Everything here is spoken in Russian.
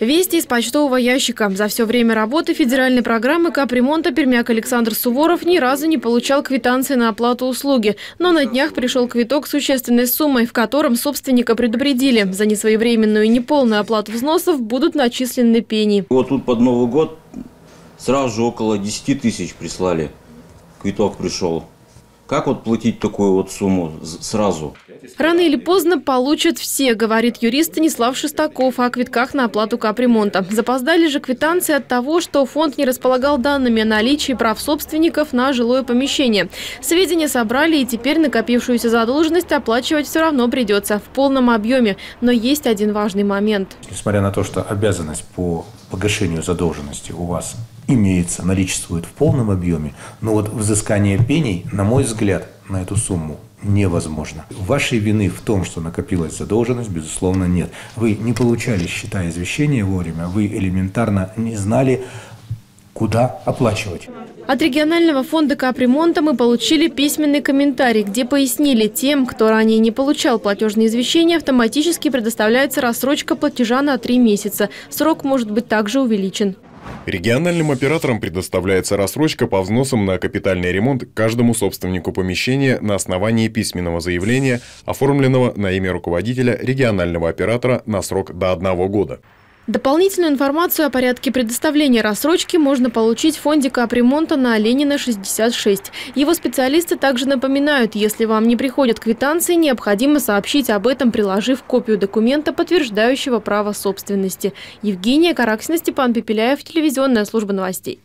Вести из почтового ящика. За все время работы федеральной программы капремонта пермяк Александр Суворов ни разу не получал квитанции на оплату услуги. Но на днях пришел квиток с существенной суммой, в котором собственника предупредили. За несвоевременную и неполную оплату взносов будут начислены пени. Вот тут под Новый год сразу же около 10 тысяч прислали. Квиток пришел. Как вот платить такую вот сумму сразу? Рано или поздно получат все, говорит юрист Станислав Шестаков о квитках на оплату капремонта. Запоздали же квитанции от того, что фонд не располагал данными о наличии прав собственников на жилое помещение. Сведения собрали, и теперь накопившуюся задолженность оплачивать все равно придется в полном объеме. Но есть один важный момент. Несмотря на то, что обязанность по погашению задолженности у вас имеется, наличествует в полном объеме, но вот взыскание пеней, на мой взгляд, на эту сумму невозможно. Вашей вины в том, что накопилась задолженность, безусловно, нет. Вы не получали счета извещения вовремя, вы элементарно не знали, куда оплачивать. От регионального фонда капремонта мы получили письменный комментарий, где пояснили, тем, кто ранее не получал платежные извещения, автоматически предоставляется рассрочка платежа на 3 месяца. Срок может быть также увеличен. Региональным операторам предоставляется рассрочка по взносам на капитальный ремонт каждому собственнику помещения на основании письменного заявления, оформленного на имя руководителя регионального оператора на срок до 1 года. Дополнительную информацию о порядке предоставления рассрочки можно получить в фонде капремонта на Ленина, 66. Его специалисты также напоминают, если вам не приходят квитанции, необходимо сообщить об этом, приложив копию документа, подтверждающего право собственности. Евгения Караксина, Степан Пепеляев, телевизионная служба новостей.